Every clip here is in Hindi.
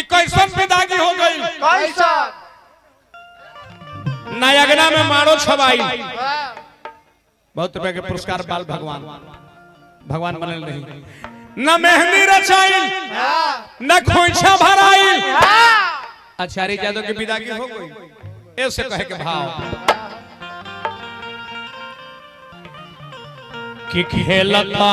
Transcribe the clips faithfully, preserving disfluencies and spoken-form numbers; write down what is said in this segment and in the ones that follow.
कैसन बेदागी हो गई। नयगना में मारो छवाई। बहुत रुपए के पुरस्कार बाल भगवान भगवान बनल नहीं। न मेहंदी रचाई न खोइछा भराई। आचार्य यादव की विदागी हो गई। ऐसे कहे के भाव कि खेलता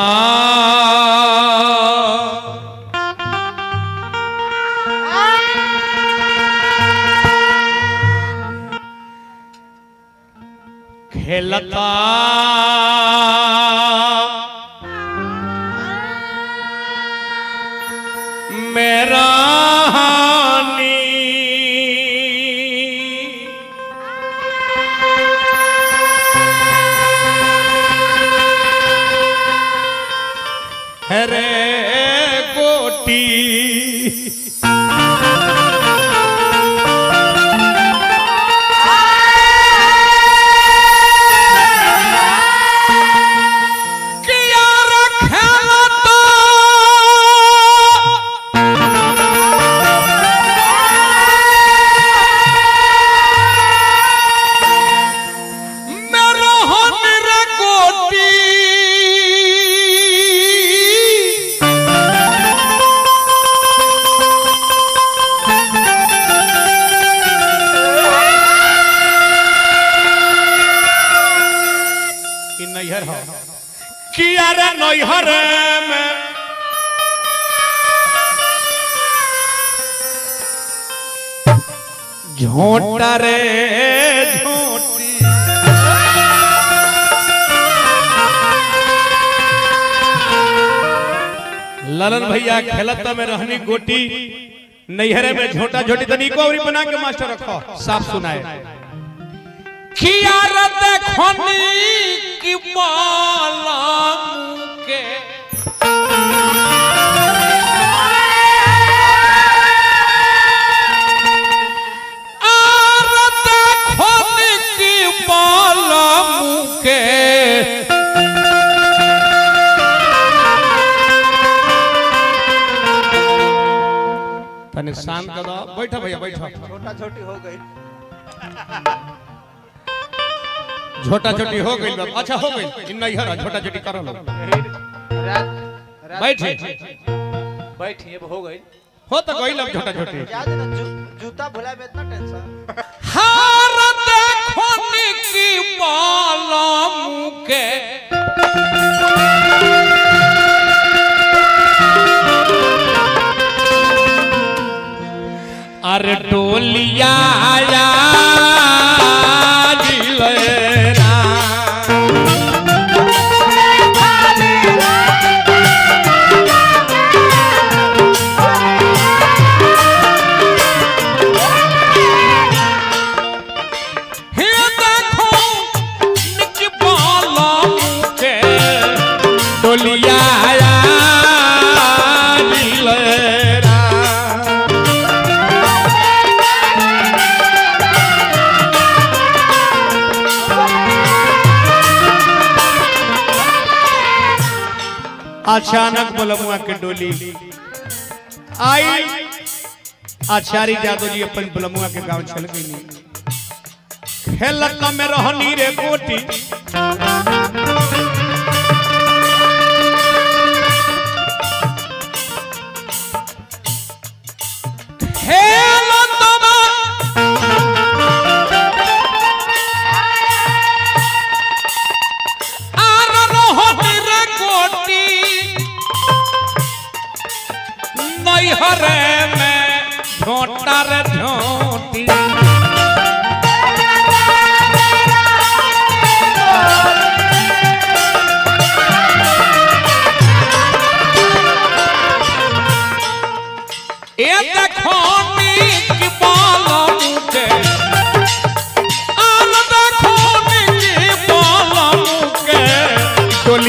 खेलता मेरा रे कोटी किया रखला तो मेरा हम रे कोटी किया रे नैहर में झोंट रे झोंटी ललन भैया खेलत में रहनी गोटी नैहरे में झोंटा झोटी तो निको और बना के मास्टर रखो साफ सुनाए किया रे देखनी की माला मुके आरती की माला मुके तने शांत करो। बैठा भैया बैठा। छोटा छोटी हो गई छोटा छोटी हो गई। अच्छा हो गई नैहर छोटा छोटी कर लो। बैठे बैठे अब हो गई हो तो गई लग छोटा छोटी याद ना जूता भुला में इतना टेंशन। हार देखो की माला मुके अरे टोलिया अचानक बोलमुआ के डोली आई। आचार्य यादव जी अपन बोलमुआ के गांव चल गई। खेलत में रहनी रे कोटी झोटी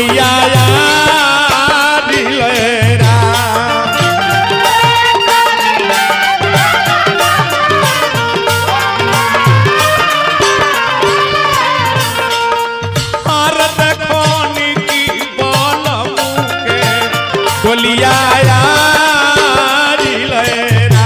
लिया यारी लेना।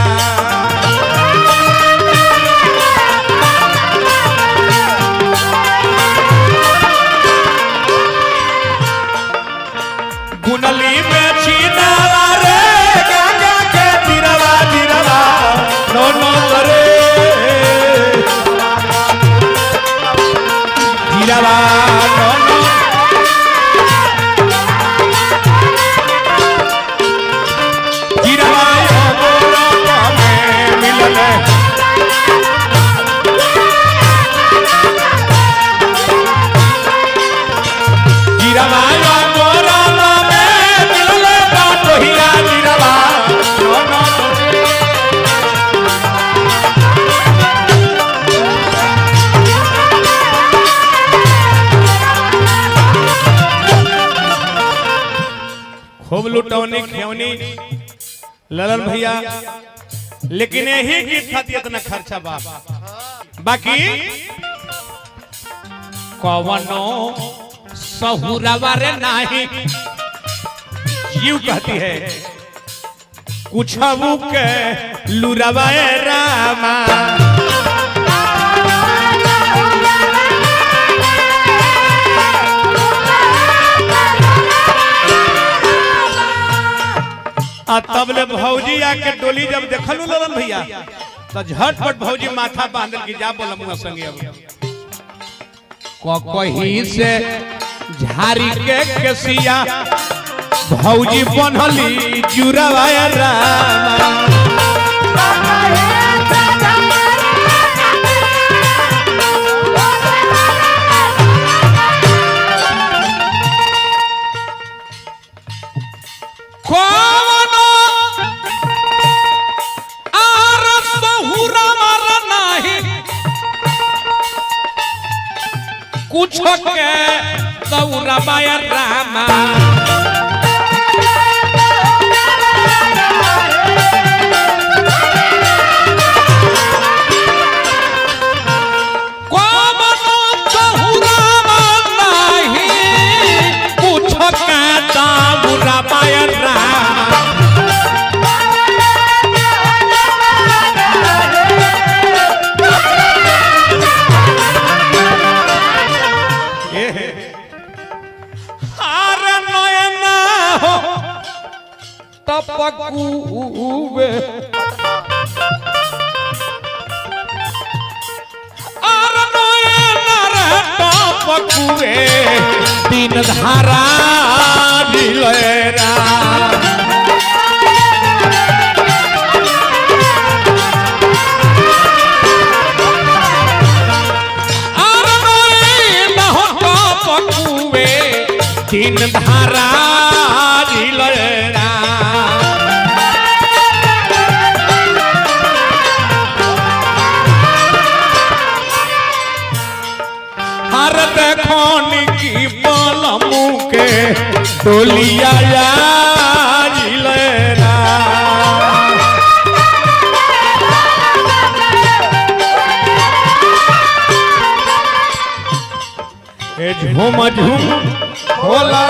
लुटौनी खेवनी ललन भैया, लेकिन यही गीत था इतना खर्चा बाप। बाकी कवनो सहुरवा रे नाही जीव कहती है कुछ के लुरवा रामा आ तबले भौजी आके डोली जब देखलू ललन भैया तो झटपट भौजी माथा बांधल की जा बोलमुआ संगे अब कहीं से झारी के केसिया भौजी बनली जुरावा कुछ के सहुरवा रामा पकुवे पकुवे तीन धारा दिलेरा पकुवे तीन धारा दिलेरा टोलिया जिलेरा झूम झूम होला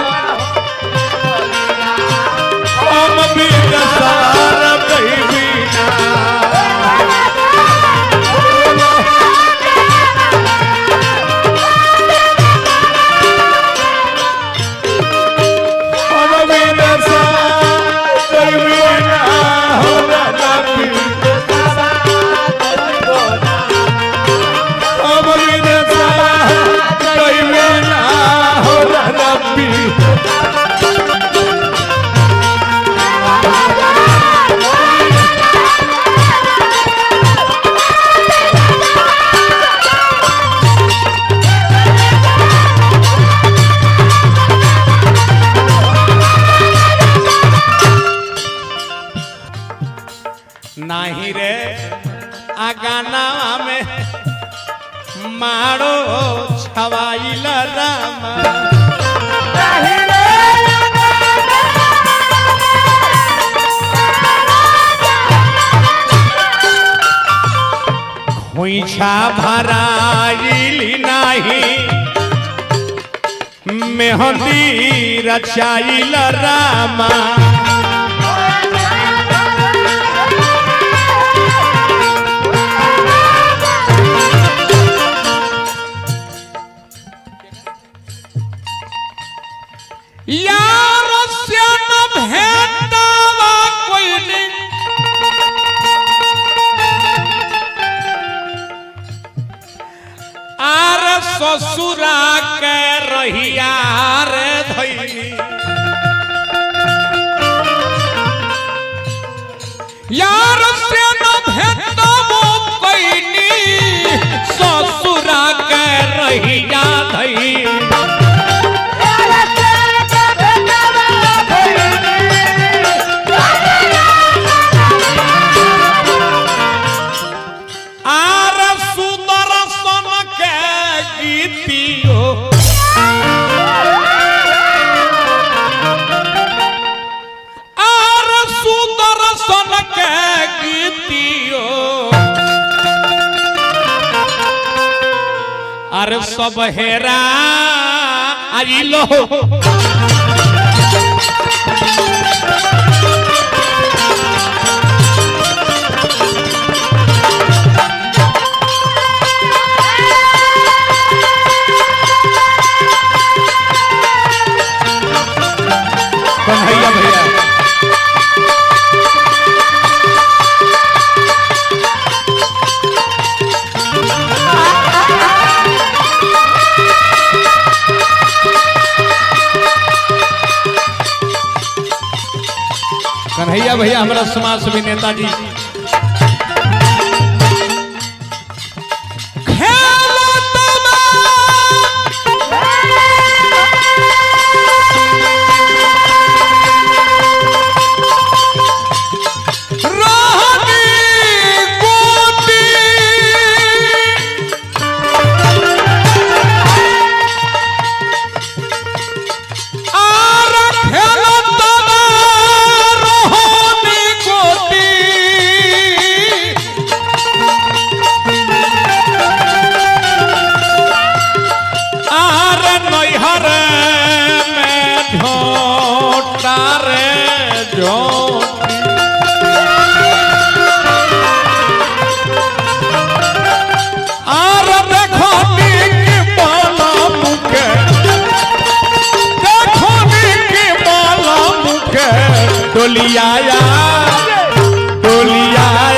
नाही रे आगाना में मारो छवाइल रामा खोइछा भराइली नहीं मेहंदी रचाइल रामा ससुरा के रहिया रे धैनी यार से न भेटबो कैनी ससुरा के रहिया धैनी आर सब हेरा आइलो कन्हैया भैया हमारा समाज से भी नेता जी टोलिया टोलिया।